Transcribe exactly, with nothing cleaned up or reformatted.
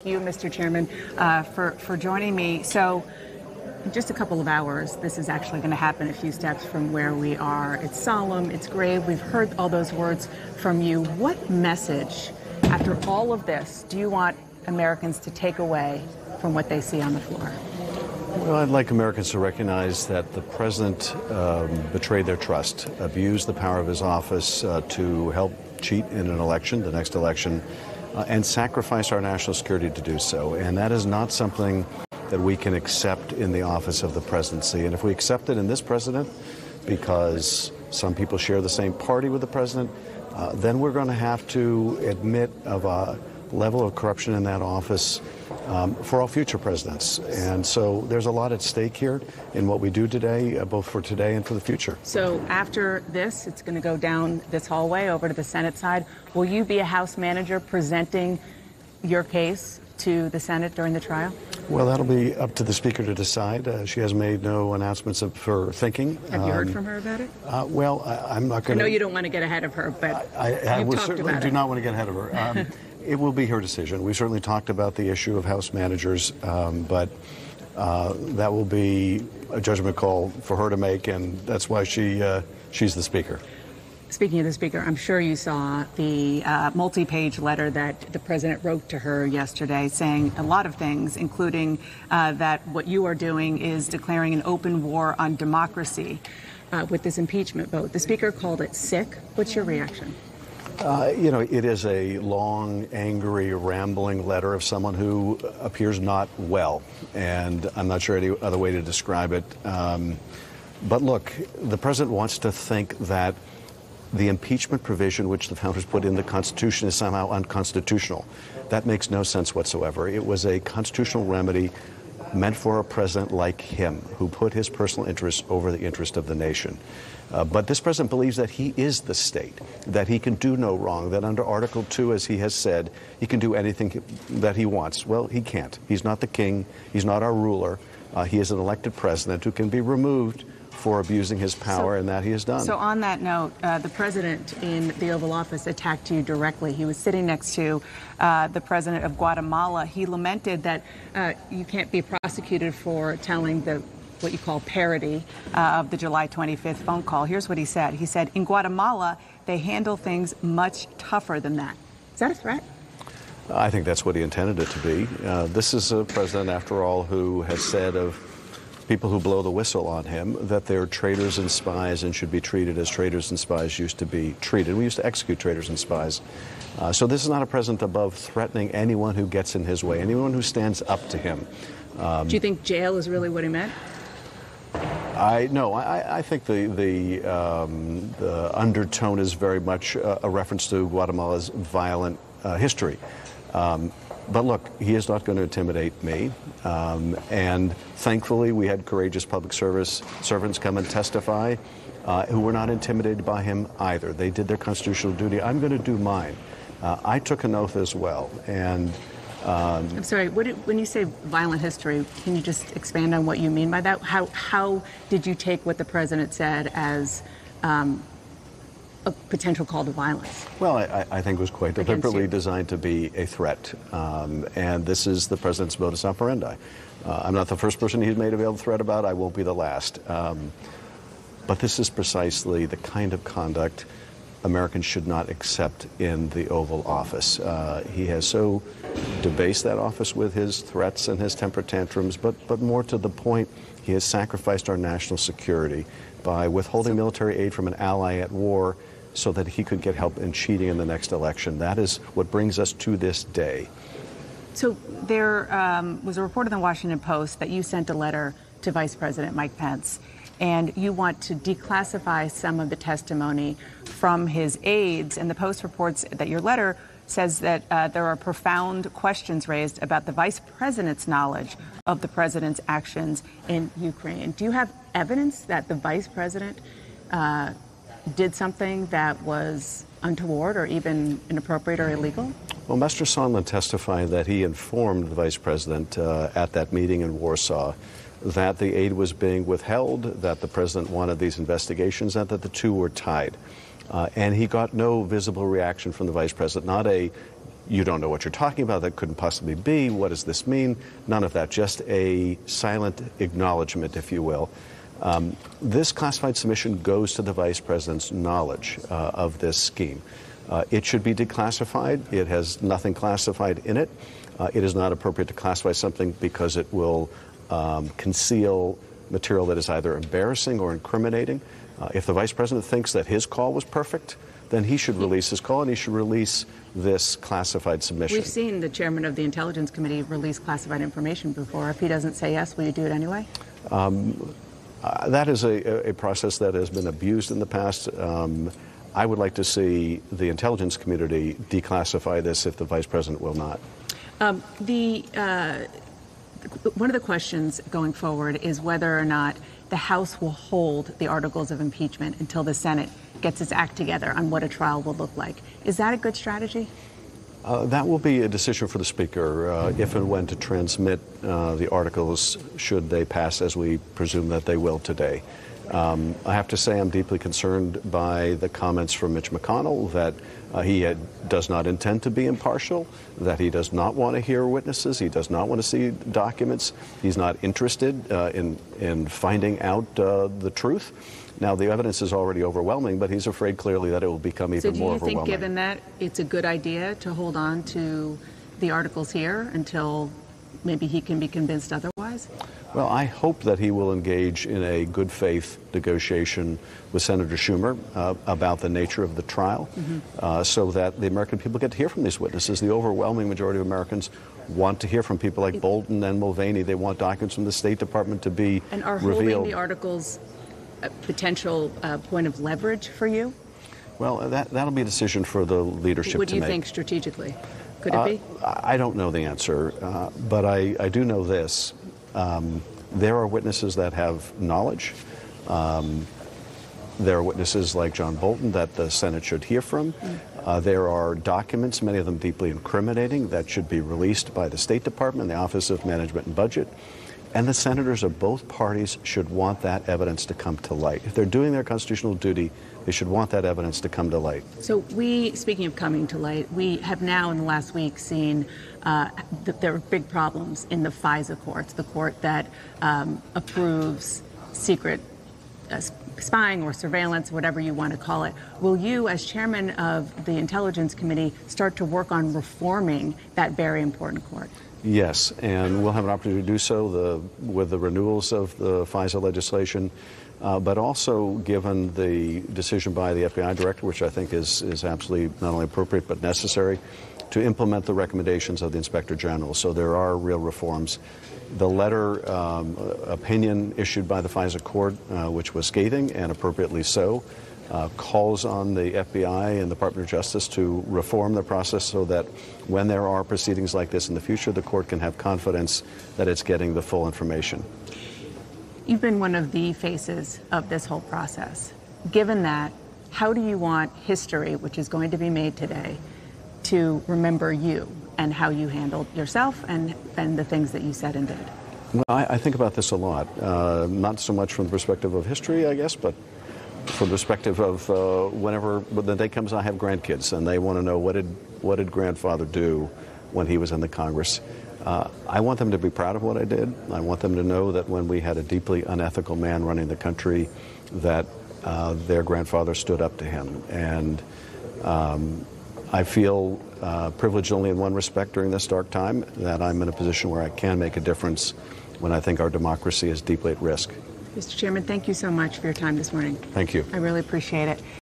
Thank you, Mister Chairman, uh, for, for joining me. So in just a couple of hours, this is actually going to happen a few steps from where we are. It's solemn. It's grave. We've heard all those words from you. What message, after all of this, do you want Americans to take away from what they see on the floor? Well, I'd like Americans to recognize that the president um, betrayed their trust, abused the power of his office uh, to help cheat in an election, the next election, Uh, and sacrifice our national security to do so. And that is not something that we can accept in the office of the presidency. And if we accept it in this president, because some people share the same party with the president, uh, then we're going to have to admit of a level of corruption in that office um, for all future presidents. And so there's a lot at stake here in what we do today, uh, both for today and for the future. So after this, it's going to go down this hallway over to the Senate side. Will you be a House manager presenting your case to the Senate during the trial? Well, that'll be up to the Speaker to decide. Uh, she has made no announcements of her thinking. Have you heard um, from her about it? Uh, well, I, I'm not going to... I know you don't want to get ahead of her, but I, I, I will certainly do not want to get ahead of her. Um, It will be her decision. We certainly talked about the issue of House managers, um, but uh, that will be a judgment call for her to make, and that's why she uh, she's the Speaker. Speaking of the Speaker, I'm sure you saw the uh, multi-page letter that the President wrote to her yesterday saying a lot of things, including uh, that what you are doing is declaring an open war on democracy uh, with this impeachment vote. The Speaker called it sick. What's your reaction? Uh, you know, it is a long, angry, rambling letter of someone who appears not well, and I'm not sure any other way to describe it. Um, but look, the president wants to think that the impeachment provision which the founders put in the Constitution is somehow unconstitutional. That makes no sense whatsoever. It was a constitutional remedy meant for a president like him, who put his personal interests over the interest of the nation. Uh, but this president believes that he is the state, that he can do no wrong, that under Article two, as he has said, he can do anything that he wants. Well, he can't. He's not the king. He's not our ruler. Uh, he is an elected president who can be removed for abusing his power, so, and that he has done. So on that note, uh, the president in the Oval Office attacked you directly. He was sitting next to uh, the president of Guatemala. He lamented that uh, you can't be prosecuted for telling the what you call parody uh, of the July twenty-fifth phone call. Here's what he said. He said, in Guatemala, they handle things much tougher than that. Is that a threat? I think that's what he intended it to be. Uh, this is a president, after all, who has said of people who blow the whistle on him that they're traitors and spies and should be treated as traitors and spies used to be treated. We used to execute traitors and spies. Uh, so this is not a president above threatening anyone who gets in his way, anyone who stands up to him. Um, Do you think jail is really what he meant? I no, I, I think the the, um, the undertone is very much a, a reference to Guatemala's violent uh, history. Um, But look, he is not going to intimidate me, um, and thankfully we had courageous public service servants come and testify uh, who were not intimidated by him either. They did their constitutional duty. I'm going to do mine. Uh, I took an oath as well. And um, I'm sorry, what did, when you say violent history, can you just expand on what you mean by that? How, how did you take what the president said as um, a potential call to violence? Well, I, I think it was quite deliberately designed to be a threat, um, and this is the president's modus operandi. Uh, I'm not the first person he's made a veiled threat about. I won't be the last. Um, but this is precisely the kind of conduct Americans should not accept in the Oval Office. Uh, he has so debased that office with his threats and his temper tantrums, but, but more to the point, he has sacrificed our national security by withholding military aid from an ally at war so that he could get help in cheating in the next election. That is what brings us to this day. So there um, was a report in the Washington Post that you sent a letter to Vice President Mike Pence, and you want to declassify some of the testimony from his aides. And the Post reports that your letter says that uh, there are profound questions raised about the vice president's knowledge of the president's actions in Ukraine. Do you have evidence that the vice president uh, did something that was untoward or even inappropriate or illegal? Well, Mister Sondland testified that he informed the vice president uh, at that meeting in Warsaw that the aid was being withheld, that the president wanted these investigations, and that the two were tied. Uh, and he got no visible reaction from the vice president, not a you don't know what you're talking about, that couldn't possibly be, what does this mean? None of that, just a silent acknowledgement, if you will. Um, this classified submission goes to the vice president's knowledge uh, of this scheme. Uh, it should be declassified. It has nothing classified in it. Uh, it is not appropriate to classify something because it will um, conceal material that is either embarrassing or incriminating. Uh, if the vice president thinks that his call was perfect, then he should release his call and he should release this classified submission. We've seen the chairman of the Intelligence Committee release classified information before. If he doesn't say yes, will you do it anyway? Um, uh, that is a, a process that has been abused in the past. Um, I would like to see the intelligence community declassify this if the vice president will not. Um, the uh, one of the questions going forward is whether or not the House will hold the articles of impeachment until the Senate gets its act together on what a trial will look like. Is that a good strategy? Uh, that will be a decision for the Speaker, uh, if and when to transmit uh, the articles, should they pass, as we presume that they will today. Um, I have to say I'm deeply concerned by the comments from Mitch McConnell that uh, he had, does not intend to be impartial, that he does not want to hear witnesses, he does not want to see documents, he's not interested uh, in, in finding out uh, the truth. Now, the evidence is already overwhelming, but he's afraid clearly that it will become even more overwhelming. So do you think, given that, it's a good idea to hold on to the articles here until maybe he can be convinced otherwise? Well, I hope that he will engage in a good faith negotiation with Senator Schumer uh, about the nature of the trial, mm-hmm. uh, so that the American people get to hear from these witnesses. The overwhelming majority of Americans want to hear from people like Bolton and Mulvaney. They want documents from the State Department to be revealed. And are holding the articles a potential uh, point of leverage for you? Well, that, that'll be a decision for the leadership to make. What do you think strategically? Could it be? Uh, I don't know the answer, uh, but I, I do know this. Um, there are witnesses that have knowledge. Um, there are witnesses like John Bolton that the Senate should hear from. Uh, there are documents, many of them deeply incriminating, that should be released by the State Department, the Office of Management and Budget. And the senators of both parties should want that evidence to come to light. If they're doing their constitutional duty, they should want that evidence to come to light. So we, speaking of coming to light, we have now in the last week seen uh, that there are big problems in the FISA courts, the court that um, approves secret uh, spying or surveillance, whatever you want to call it. Will you, as chairman of the Intelligence Committee, start to work on reforming that very important court? Yes, and we'll have an opportunity to do so the, with the renewals of the FISA legislation, uh, but also given the decision by the F B I director, which I think is, is absolutely not only appropriate but necessary, to implement the recommendations of the Inspector General. So there are real reforms. The letter um, opinion issued by the FISA court, uh, which was scathing and appropriately so, Uh, calls on the F B I and the Department of Justice to reform the process so that when there are proceedings like this in the future, the court can have confidence that it's getting the full information. You've been one of the faces of this whole process. Given that, how do you want history, which is going to be made today, to remember you and how you handled yourself and, and the things that you said and did? Well, I, I think about this a lot, uh, not so much from the perspective of history, I guess, but from the perspective of uh, whenever the day comes, I have grandkids, and they want to know what did what did grandfather do when he was in the Congress. Uh, I want them to be proud of what I did. I want them to know that when we had a deeply unethical man running the country, that uh, their grandfather stood up to him. And um, I feel uh, privileged only in one respect during this dark time, that I'm in a position where I can make a difference when I think our democracy is deeply at risk. Mister Chairman, thank you so much for your time this morning. Thank you. I really appreciate it.